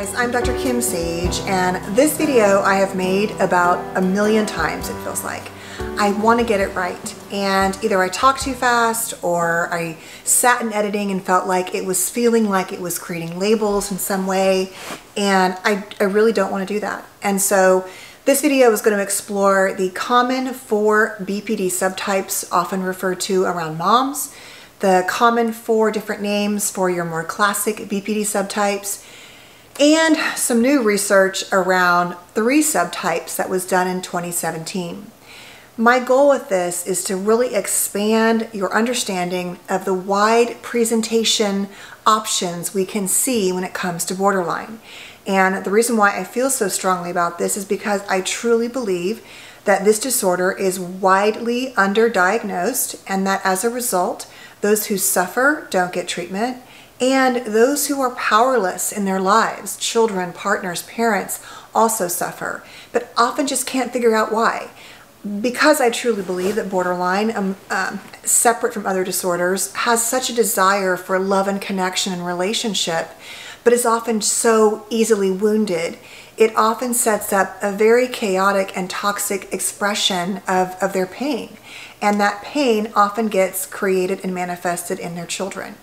guys, I'm Dr. Kim Sage, and this video I have made about 1 million times, it feels like. I want to get it right, and either I talk too fast, or I sat in editing and felt like it was creating labels in some way, and I really don't want to do that. And so this video is going to explore the common 4 BPD subtypes often referred to around moms, the common 4 different names for your more classic BPD subtypes, and some new research around 3 subtypes that was done in 2017. My goal with this is to really expand your understanding of the wide presentation options we can see when it comes to borderline. And the reason why I feel so strongly about this is because I truly believe that this disorder is widely underdiagnosed, and that as a result, those who suffer don't get treatment, and those who are powerless in their lives, children, partners, parents, also suffer, but often just can't figure out why. Because I truly believe that borderline, separate from other disorders, has such a desire for love and connection and relationship, but is often so easily wounded, it often sets up a very chaotic and toxic expression of their pain. And that pain often gets created and manifested in their children.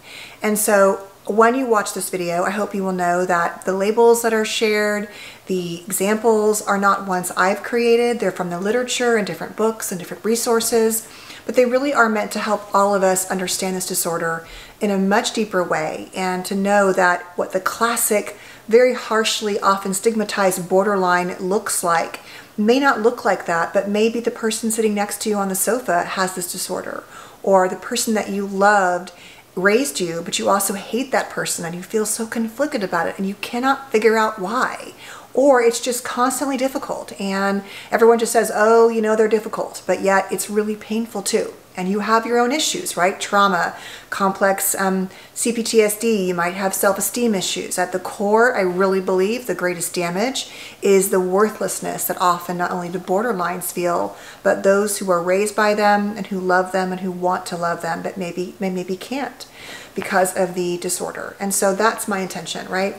And so when you watch this video, I hope you will know that the labels that are shared, the examples, are not ones I've created. They're from the literature and different books and different resources, but they really are meant to help all of us understand this disorder in a much deeper way, and to know that what the classic, very harshly, often stigmatized borderline looks like may not look like that, but maybe the person sitting next to you on the sofa has this disorder, or the person that you loved raised you, but you also hate that person and you feel so conflicted about it and you cannot figure out why, or it's just constantly difficult and everyone just says, oh, you know, they're difficult, but yet it's really painful too. And you have your own issues, right? Trauma, complex CPTSD, you might have self-esteem issues. At the core, I really believe the greatest damage is the worthlessness that often not only the borderlines feel, but those who are raised by them and who love them and who want to love them, but maybe can't because of the disorder. And so that's my intention, right?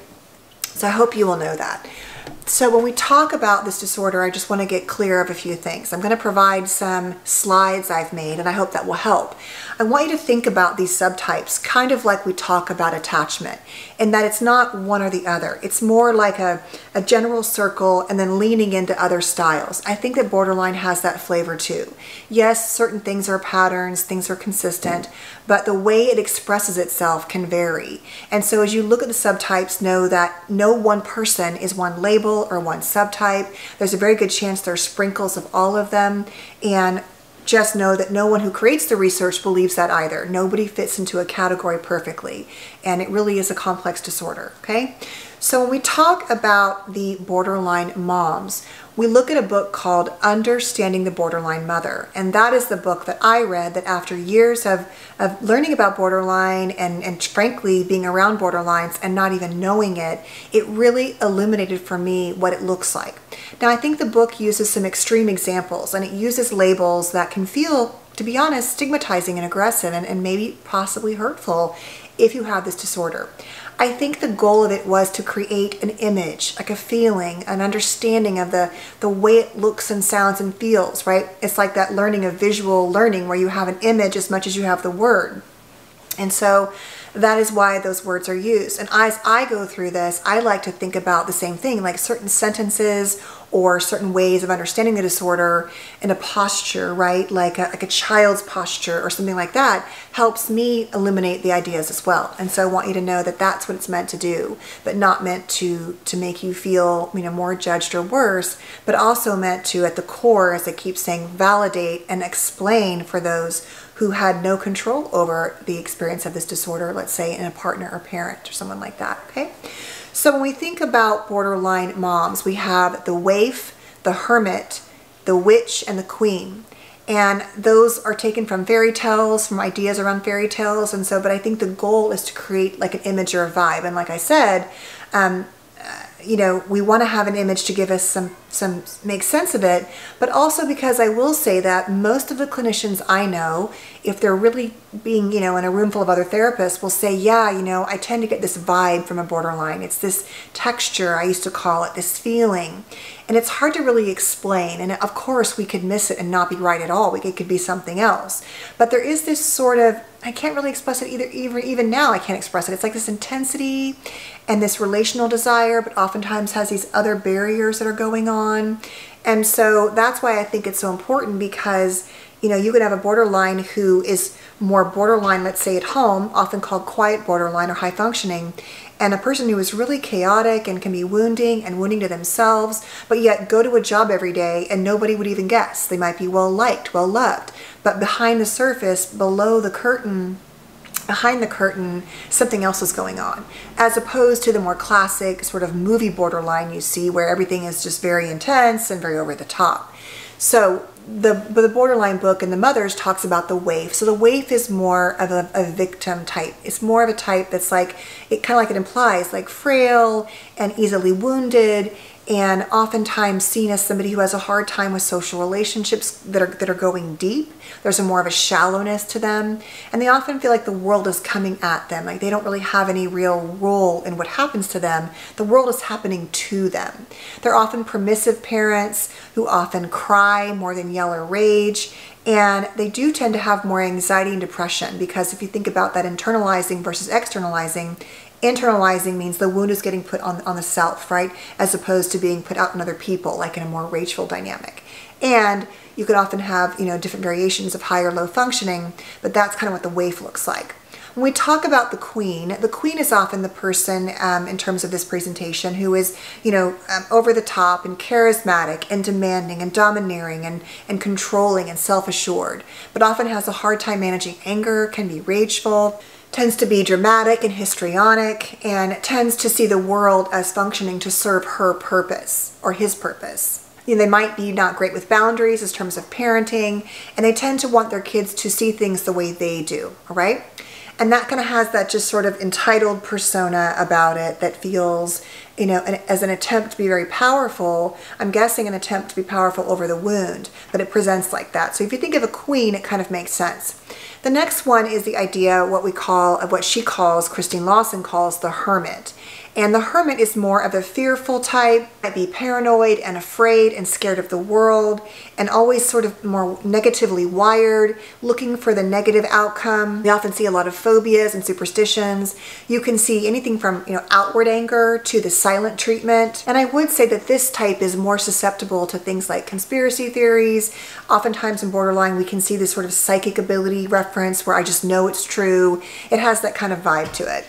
So I hope you will know that. So when we talk about this disorder, I just want to get clear of a few things. I'm going to provide some slides I've made, and I hope that will help. I want you to think about these subtypes kind of like we talk about attachment, and that it's not one or the other. It's more like a general circle and then leaning into other styles. I think that borderline has that flavor too. Yes, certain things are patterns, things are consistent, but the way it expresses itself can vary. And so as you look at the subtypes, know that no one person is one label or one subtype. There's a very good chance there's sprinkles of all of them, and just know that no one who creates the research believes that either. Nobody fits into a category perfectly, and it really is a complex disorder, okay? So when we talk about the borderline moms, we look at a book called Understanding the Borderline Mother, and that is the book that I read that after years of learning about borderline and frankly being around borderlines and not even knowing it, it really illuminated for me what it looks like. Now, I think the book uses some extreme examples, and it uses labels that can feel, to be honest, stigmatizing and aggressive and maybe possibly hurtful if you have this disorder. I think the goal of it was to create an image, like a feeling, an understanding of the way it looks and sounds and feels, right? It's like that learning of visual learning where you have an image as much as you have the word. And so that is why those words are used. And as I go through this, I like to think about the same thing, like certain sentences or certain ways of understanding the disorder in a posture, right? Like a child's posture or something like that helps me eliminate the ideas as well. And so I want you to know that that's what it's meant to do, but not meant to make you feel, you know, more judged or worse, but also meant to, at the core, as I keep saying, validate and explain for those who had no control over the experience of this disorder, let's say in a partner or parent or someone like that, okay? So when we think about borderline moms, we have the waif, the hermit, the witch, and the queen. And those are taken from fairy tales, from ideas around fairy tales. And so, but I think the goal is to create like an image or a vibe. And like I said, you know, we want to have an image to give us some make sense of it, but also because I will say that most of the clinicians I know, if they're really being, you know, in a room full of other therapists, will say, yeah, you know, I tend to get this vibe from a borderline. It's this texture, I used to call it, this feeling. And it's hard to really explain. And of course, we could miss it and not be right at all. It could be something else. But there is this sort of, I can't really express it either, even now I can't express it. It's like this intensity and this relational desire, but oftentimes has these other barriers that are going on. And so that's why I think it's so important, because you know, you could have a borderline who is more borderline, let's say at home, often called quiet borderline or high functioning, and a person who is really chaotic and can be wounding and wounding to themselves, but yet go to a job every day and nobody would even guess. They might be well-liked, well-loved, but behind the surface, below the curtain, behind the curtain, something else is going on, as opposed to the more classic sort of movie borderline you see, where everything is just very intense and very over the top. So the borderline book and the Mothers talks about the waif. So the waif is more of a victim type. It's more of a type that's like, it kind of like it implies, like frail and easily wounded, and oftentimes seen as somebody who has a hard time with social relationships that are going deep. There's a more of a shallowness to them, and they often feel like the world is coming at them, like they don't really have any real role in what happens to them. The world is happening to them. They're often permissive parents who often cry more than yell or rage, and they do tend to have more anxiety and depression, because if you think about that internalizing versus externalizing, internalizing means the wound is getting put on the self, right? As opposed to being put out on other people, like in a more rageful dynamic. And you could often have, you know, different variations of high or low functioning, but that's kind of what the waif looks like. When we talk about the queen is often the person, in terms of this presentation, who is, you know, over the top and charismatic and demanding and domineering and controlling and self-assured, but often has a hard time managing anger, can be rageful, tends to be dramatic and histrionic, and tends to see the world as functioning to serve her purpose or his purpose. You know, they might be not great with boundaries in terms of parenting, and they tend to want their kids to see things the way they do, all right? And that kind of has that just sort of entitled persona about it that feels, you know, as an attempt to be very powerful. I'm guessing an attempt to be powerful over the wound, but it presents like that. So if you think of a queen, it kind of makes sense. The next one is the idea Christine Lawson calls the hermit. And the hermit is more of a fearful type, might be paranoid and afraid and scared of the world, and always sort of more negatively wired, looking for the negative outcome. We often see a lot of phobias and superstitions. You can see anything from, you know, outward anger to the silent treatment. And I would say that this type is more susceptible to things like conspiracy theories. Oftentimes in borderline, we can see this sort of psychic ability reference where I just know it's true. It has that kind of vibe to it.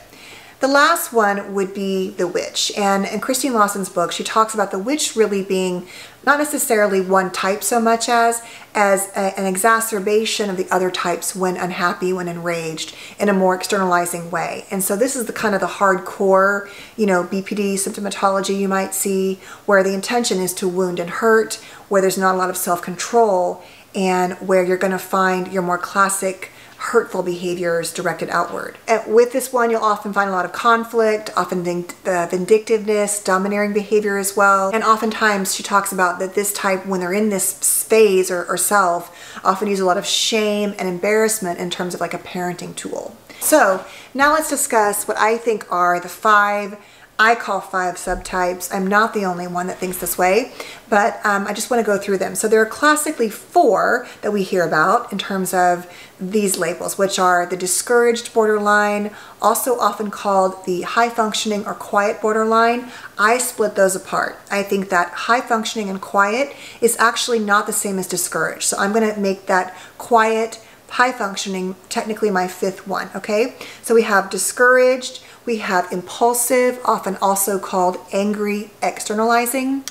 The last one would be the witch, and in Christine Lawson's book, she talks about the witch really being not necessarily one type so much as an exacerbation of the other types when unhappy, when enraged, in a more externalizing way. And so this is the kind of the hardcore, you know, BPD symptomatology you might see, where the intention is to wound and hurt, where there's not a lot of self-control, and where you're going to find your more classic hurtful behaviors directed outward. And with this one, you'll often find a lot of conflict, often vindictiveness, domineering behavior as well. And oftentimes she talks about that this type, when they're in this phase or self, often use a lot of shame and embarrassment in terms of like a parenting tool. So now let's discuss what I think are the I call five subtypes. I'm not the only one that thinks this way, but I just want to go through them. So there are classically four that we hear about in terms of these labels, which are the discouraged borderline, also often called the high functioning or quiet borderline. I split those apart. I think that high functioning and quiet is actually not the same as discouraged. So I'm going to make that quiet, high functioning technically my fifth one, okay? So we have discouraged, we have impulsive, often also called angry externalizing.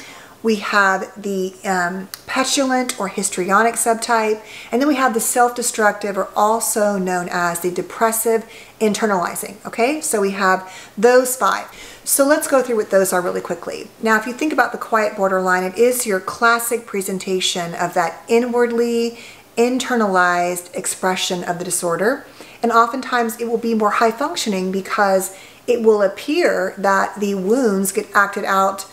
We have the petulant or histrionic subtype. And then we have the self-destructive, or also known as the depressive internalizing, okay? So we have those five. So let's go through what those are really quickly. Now, if you think about the quiet borderline, it is your classic presentation of that inwardly internalized expression of the disorder. And oftentimes it will be more high functioning, because it will appear that the wounds get acted out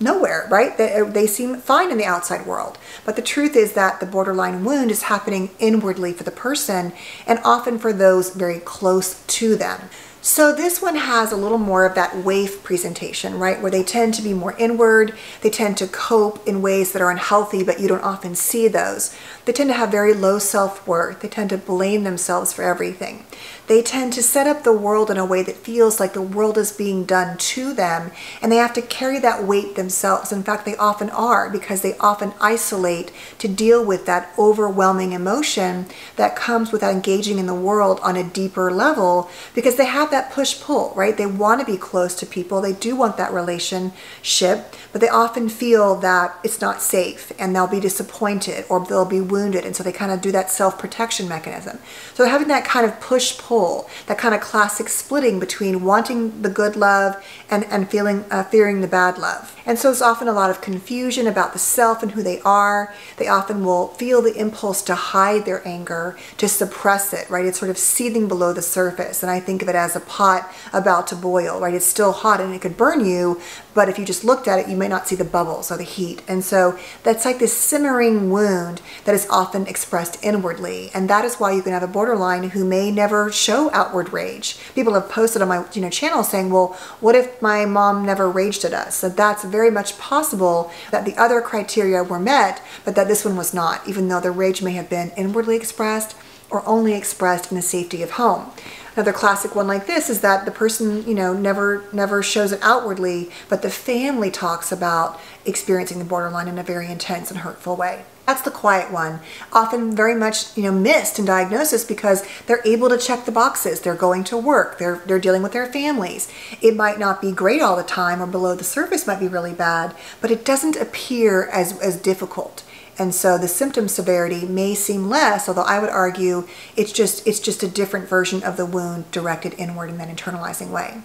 nowhere, right? They seem fine in the outside world. But the truth is that the borderline wound is happening inwardly for the person, and often for those very close to them. So this one has a little more of that waif presentation, right? Where they tend to be more inward, they tend to cope in ways that are unhealthy, but you don't often see those. They tend to have very low self-worth, they tend to blame themselves for everything. They tend to set up the world in a way that feels like the world is being done to them, and they have to carry that weight themselves. In fact, they often are, because they often isolate to deal with that overwhelming emotion that comes with engaging in the world on a deeper level, because they have that push-pull, right? They want to be close to people, they do want that relationship, but they often feel that it's not safe and they'll be disappointed or they'll be wounded, and so they kind of do that self-protection mechanism. So having that kind of push-pull, that kind of classic splitting between wanting the good love and fearing the bad love. And so there's often a lot of confusion about the self and who they are. They often will feel the impulse to hide their anger, to suppress it, right? It's sort of seething below the surface, and I think of it as a pot about to boil, right? It's still hot and it could burn you, but if you just looked at it, you may not see the bubbles or the heat. And so that's like this simmering wound that is often expressed inwardly. And that is why you can have a borderline who may never show outward rage. People have posted on my channel saying, well, what if my mom never raged at us? So that's very much possible that the other criteria were met, but that this one was not, even though the rage may have been inwardly expressed or only expressed in the safety of home. Another classic one like this is that the person, never shows it outwardly, but the family talks about experiencing the borderline in a very intense and hurtful way. That's the quiet one, often very much missed in diagnosis because they're able to check the boxes. They're going to work, they're dealing with their families. It might not be great all the time, or below the surface might be really bad, but it doesn't appear as difficult. And so the symptom severity may seem less, although I would argue it's just a different version of the wound directed inward in that internalizing way.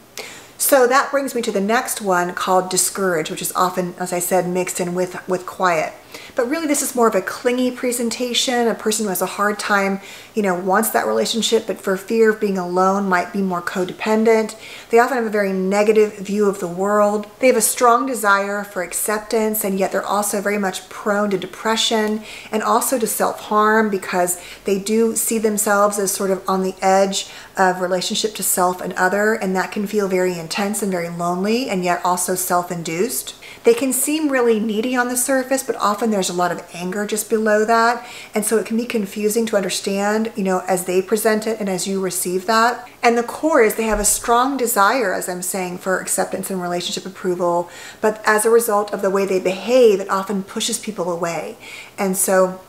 So that brings me to the next one, called discourage, which is often, as I said, mixed in with quiet. But really this is more of a clingy presentation. A person who has a hard time, wants that relationship, but for fear of being alone might be more codependent. They often have a very negative view of the world. They have a strong desire for acceptance, and yet they're also very much prone to depression and also to self-harm, because they do see themselves as sort of on the edge of relationship to self and other, and that can feel very intense and very lonely, and yet also self-induced. They can seem really needy on the surface, but often there's a lot of anger just below that. And so it can be confusing to understand, as they present it and as you receive that. And the core is they have a strong desire, as I'm saying, for acceptance and relationship approval. But as a result of the way they behave, it often pushes people away. And so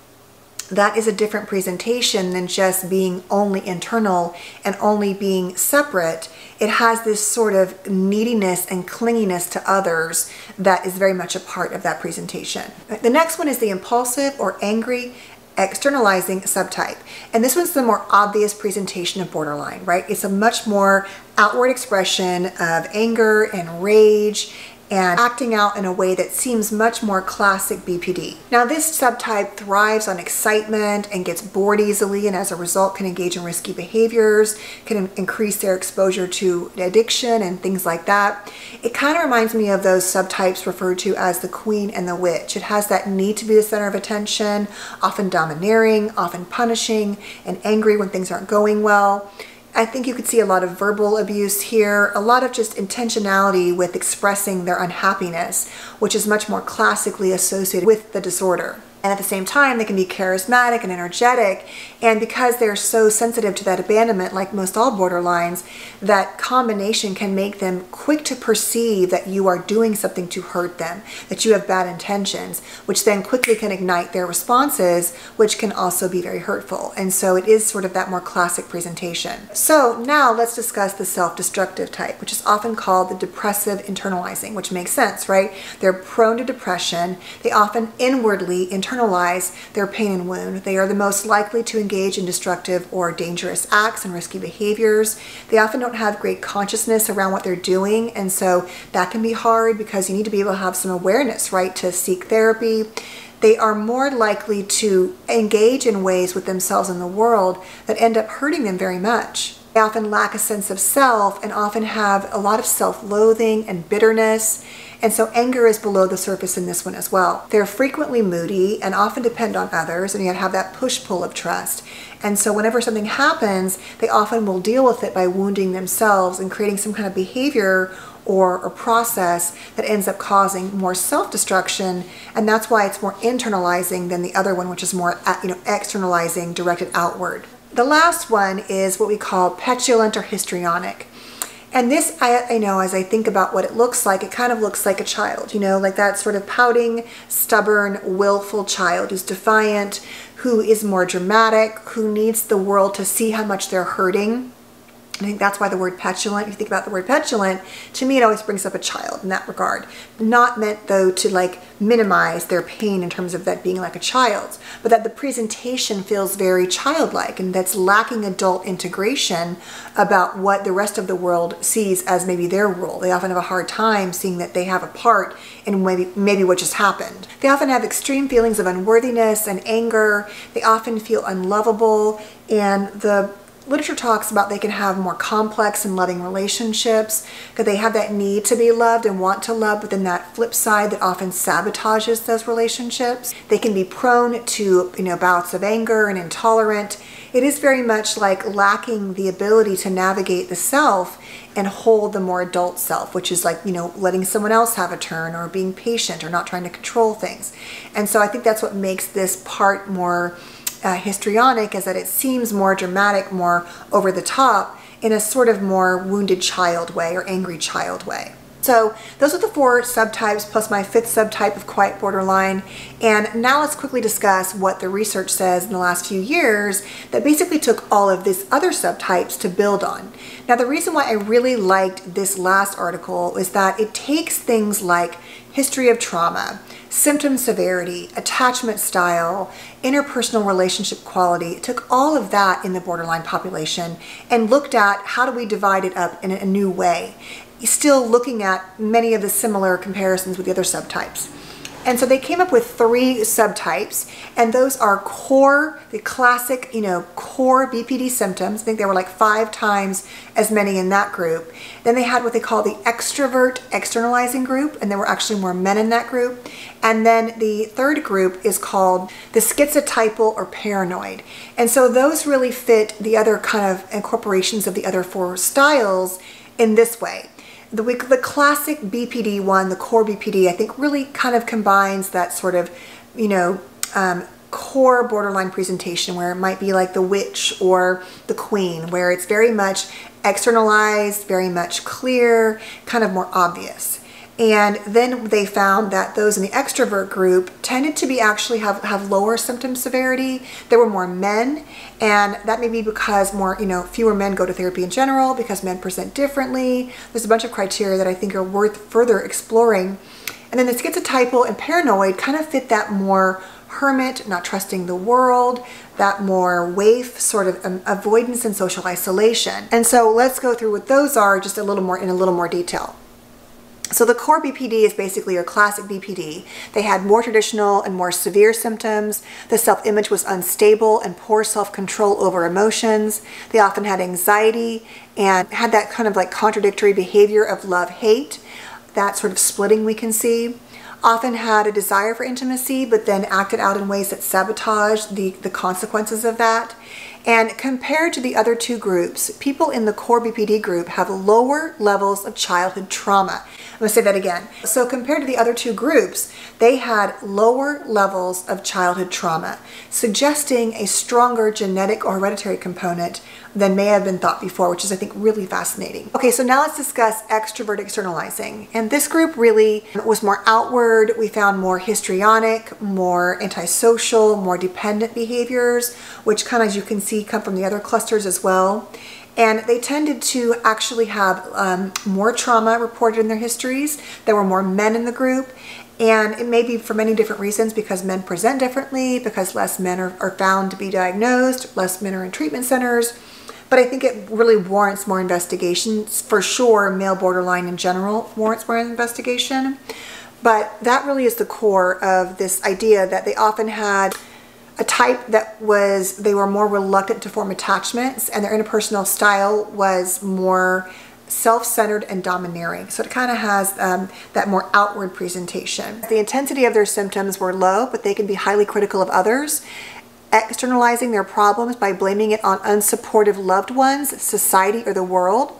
that is a different presentation than just being only internal and only being separate. It has this sort of neediness and clinginess to others that is very much a part of that presentation. The next one is the impulsive or angry externalizing subtype. And this one's the more obvious presentation of borderline, right? It's a much more outward expression of anger and rage, and acting out in a way that seems much more classic BPD. Now this subtype thrives on excitement and gets bored easily, and as a result can engage in risky behaviors, can increase their exposure to addiction and things like that. It kind of reminds me of those subtypes referred to as the queen and the witch. It has that need to be the center of attention, often domineering, often punishing, and angry when things aren't going well. I think you could see a lot of verbal abuse here, a lot of just intentionality with expressing their unhappiness, which is much more classically associated with the disorder. And at the same time, they can be charismatic and energetic. And because they're so sensitive to that abandonment, like most all borderlines, that combination can make them quick to perceive that you are doing something to hurt them, that you have bad intentions, which then quickly can ignite their responses, which can also be very hurtful. And so it is sort of that more classic presentation. So now let's discuss the self-destructive type, which is often called the depressive internalizing, which makes sense, right? They're prone to depression. They often inwardly internalize their pain and wound. They are the most likely to engage in destructive or dangerous acts and risky behaviors. They often don't have great consciousness around what they're doing, and so that can be hard because you need to be able to have some awareness, right, to seek therapy. They are more likely to engage in ways with themselves and the world that end up hurting them very much. They often lack a sense of self and often have a lot of self-loathing and bitterness. And so anger is below the surface in this one as well. They're frequently moody and often depend on others, and you have that push-pull of trust. And so whenever something happens, they often will deal with it by wounding themselves and creating some kind of behavior or a process that ends up causing more self-destruction, and that's why it's more internalizing than the other one, which is more externalizing, directed outward. The last one is what we call petulant or histrionic. And this, I know, as I think about what it looks like, it kind of looks like a child, you know, like that sort of pouting, stubborn, willful child who's defiant, who is more dramatic, who needs the world to see how much they're hurting. I think that's why the word petulant, if you think about the word petulant, to me it always brings up a child in that regard. Not meant though to like minimize their pain in terms of that being like a child's, but that the presentation feels very childlike, and that's lacking adult integration about what the rest of the world sees as maybe their role. They often have a hard time seeing that they have a part in maybe what just happened. They often have extreme feelings of unworthiness and anger. They often feel unlovable, and the literature talks about they can have more complex and loving relationships because they have that need to be loved and want to love, but then that flip side that often sabotages those relationships. They can be prone to, you know, bouts of anger and intolerant. It is very much like lacking the ability to navigate the self and hold the more adult self, which is like, you know, letting someone else have a turn or being patient or not trying to control things. And so I think that's what makes this part more histrionic, is that it seems more dramatic, more over the top, in a sort of more wounded child way or angry child way. So those are the four subtypes plus my fifth subtype of quiet borderline. And now let's quickly discuss what the research says in the last few years that basically took all of these other subtypes to build on. Now, the reason why I really liked this last article is that it takes things like history of trauma, symptom severity, attachment style, interpersonal relationship quality. It took all of that in the borderline population and looked at how do we divide it up in a new way, still looking at many of the similar comparisons with the other subtypes. And so they came up with three subtypes, and those are core, the classic, you know, core BPD symptoms. I think there were like 5 times as many in that group. Then they had what they call the extrovert externalizing group, and there were actually more men in that group. And then the third group is called the schizotypal or paranoid. And so those really fit the other kind of incorporations of the other four styles in this way. The classic BPD one, the core BPD, I think really kind of combines that sort of, you know, core borderline presentation where it might be like the witch or the queen, where it's very much externalized, very much clear, kind of more obvious. And then they found that those in the extrovert group tended to be actually have lower symptom severity. There were more men, and that may be because more, you know, fewer men go to therapy in general, because men present differently. There's a bunch of criteria that I think are worth further exploring. And then the schizotypal and paranoid kind of fit that more hermit, not trusting the world, that more waif sort of avoidance and social isolation. And so let's go through what those are just in a little more detail. So the core BPD is basically your classic BPD. They had more traditional and more severe symptoms. The self-image was unstable and poor self-control over emotions. They often had anxiety and had that kind of like contradictory behavior of love-hate, that sort of splitting we can see. Often had a desire for intimacy, but then acted out in ways that sabotaged the consequences of that. And compared to the other two groups, people in the core BPD group have lower levels of childhood trauma. I'm gonna say that again. So compared to the other two groups, they had lower levels of childhood trauma, suggesting a stronger genetic or hereditary component than may have been thought before, which is, I think, really fascinating. Okay, so now let's discuss extrovert externalizing. And this group really was more outward. We found more histrionic, more antisocial, more dependent behaviors, which kind of, as you can see, come from the other clusters as well. And they tended to actually have more trauma reported in their histories. There were more men in the group. And it may be for many different reasons, because men present differently, because less men are found to be diagnosed, less men are in treatment centers. But I think it really warrants more investigations. For sure, male borderline in general warrants more investigation. But that really is the core of this idea that they often had a type that was, they were more reluctant to form attachments, and their interpersonal style was more self-centered and domineering. So it kind of has that more outward presentation. The intensity of their symptoms were low, but they can be highly critical of others, externalizing their problems by blaming it on unsupportive loved ones, society, or the world.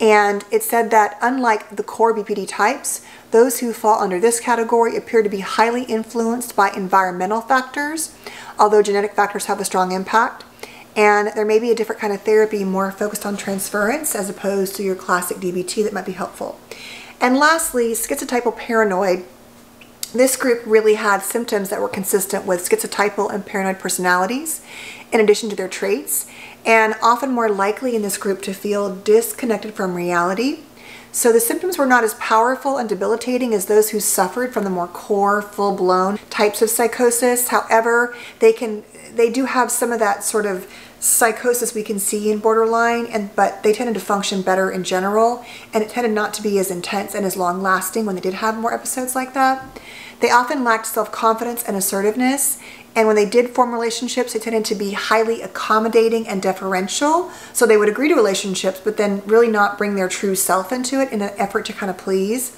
And it said that unlike the core BPD types, those who fall under this category appear to be highly influenced by environmental factors, although genetic factors have a strong impact. And there may be a different kind of therapy more focused on transference as opposed to your classic DBT that might be helpful. And lastly, schizotypal paranoid. This group really had symptoms that were consistent with schizotypal and paranoid personalities, in addition to their traits, and often more likely in this group to feel disconnected from reality. So the symptoms were not as powerful and debilitating as those who suffered from the more core, full-blown types of psychosis. However, they do have some of that sort of psychosis we can see in borderline, but they tended to function better in general, and it tended not to be as intense and as long-lasting when they did have more episodes like that. They often lacked self-confidence and assertiveness, and when they did form relationships, they tended to be highly accommodating and deferential. So they would agree to relationships, but then really not bring their true self into it in an effort to kind of please.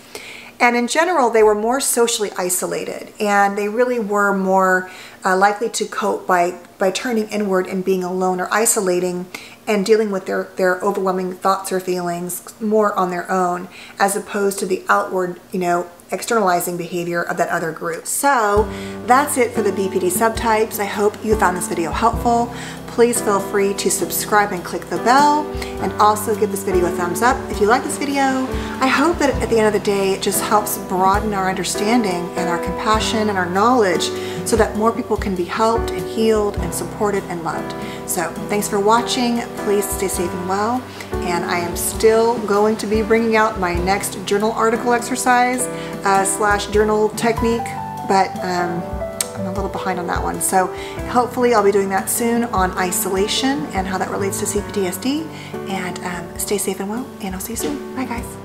And in general, they were more socially isolated, and they really were more likely to cope by turning inward and being alone or isolating and dealing with their overwhelming thoughts or feelings more on their own, as opposed to the outward, externalizing behavior of that other group. So that's it for the BPD subtypes. I hope you found this video helpful. Please feel free to subscribe and click the bell, and also give this video a thumbs up if you like this video. I hope that at the end of the day, it just helps broaden our understanding and our compassion and our knowledge so that more people can be helped and healed and supported and loved. So thanks for watching. Please stay safe and well. And I am still going to be bringing out my next journal article exercise / journal technique, but I'm a little behind on that one. So hopefully I'll be doing that soon on isolation and how that relates to CPTSD. And stay safe and well, and I'll see you soon. Bye guys.